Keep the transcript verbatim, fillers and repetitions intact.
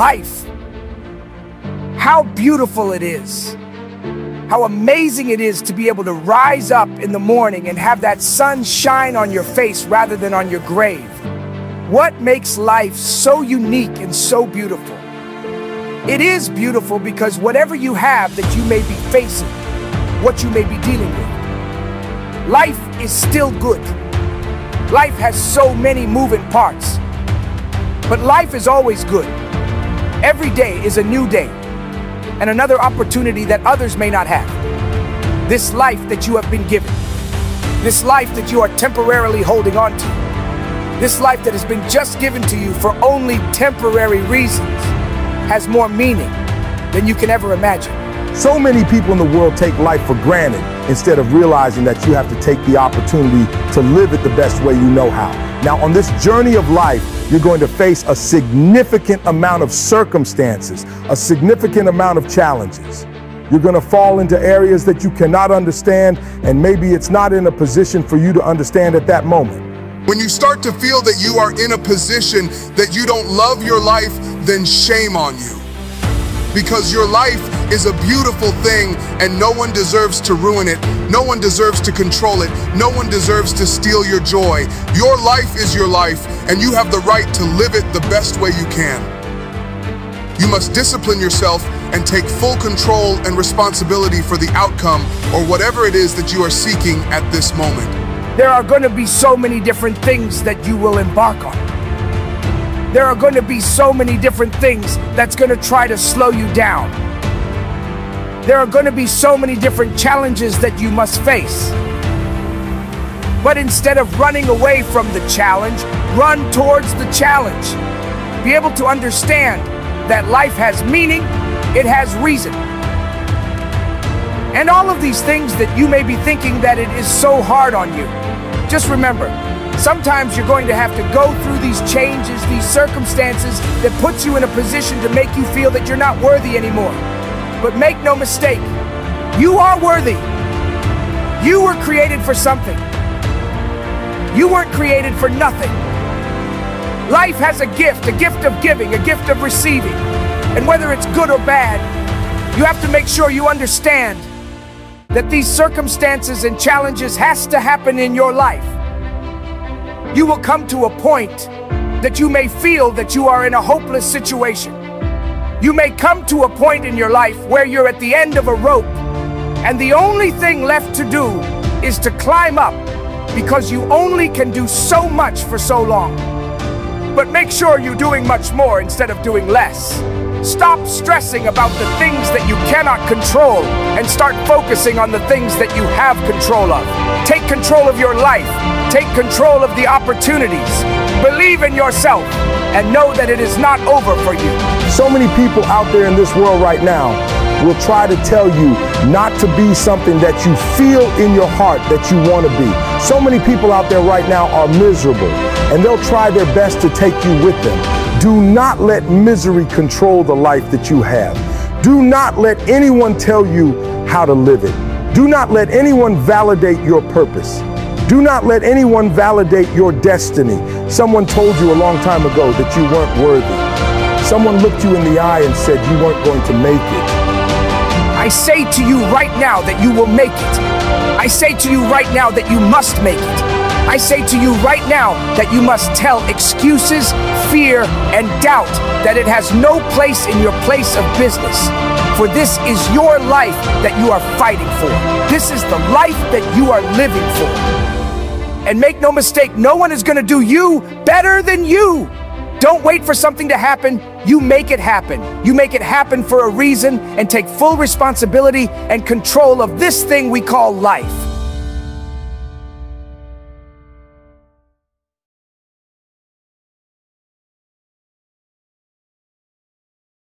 life. How beautiful it is. How amazing it is to be able to rise up in the morning and have that sun shine on your face rather than on your grave. What makes life so unique and so beautiful? It is beautiful because whatever you have that you may be facing, what you may be dealing with, life is still good. Life has so many moving parts, but life is always good. Every day is a new day and another opportunity that others may not have. This life that you have been given, this life that you are temporarily holding on to, this life that has been just given to you for only temporary reasons, has more meaning than you can ever imagine. So many people in the world take life for granted instead of realizing that you have to take the opportunity to live it the best way you know how. Now, on this journey of life, you're going to face a significant amount of circumstances, a significant amount of challenges. You're going to fall into areas that you cannot understand, and maybe it's not in a position for you to understand at that moment. When you start to feel that you are in a position that you don't love your life, then shame on you. Because your life is a beautiful thing and no one deserves to ruin it. No one deserves to control it. No one deserves to steal your joy. Your life is your life and you have the right to live it the best way you can. You must discipline yourself and take full control and responsibility for the outcome or whatever it is that you are seeking at this moment. There are going to be so many different things that you will embark on. There are going to be so many different things that's going to try to slow you down. There are going to be so many different challenges that you must face. But instead of running away from the challenge, run towards the challenge. Be able to understand that life has meaning, it has reason. And all of these things that you may be thinking that it is so hard on you, just remember, sometimes you're going to have to go through these changes, these circumstances that puts you in a position to make you feel that you're not worthy anymore. But make no mistake, you are worthy. You were created for something. You weren't created for nothing. Life has a gift, a gift of giving, a gift of receiving. And whether it's good or bad, you have to make sure you understand that these circumstances and challenges has to happen in your life. You will come to a point that you may feel that you are in a hopeless situation. You may come to a point in your life where you're at the end of a rope, and the only thing left to do is to climb up because you only can do so much for so long. But make sure you're doing much more instead of doing less. Stop stressing about the things that you cannot control and start focusing on the things that you have control of. Take control of your life. Take control of the opportunities. Believe in yourself and know that it is not over for you. So many people out there in this world right now will try to tell you not to be something that you feel in your heart that you want to be. So many people out there right now are miserable and they'll try their best to take you with them. Do not let misery control the life that you have. Do not let anyone tell you how to live it. Do not let anyone validate your purpose. Do not let anyone validate your destiny. Someone told you a long time ago that you weren't worthy. Someone looked you in the eye and said you weren't going to make it. I say to you right now that you will make it. I say to you right now that you must make it. I say to you right now that you must tell excuses, fear, and doubt that it has no place in your place of business. For this is your life that you are fighting for. This is the life that you are living for. And make no mistake, no one is going to do you better than you. Don't wait for something to happen. You make it happen. You make it happen for a reason and take full responsibility and control of this thing we call life.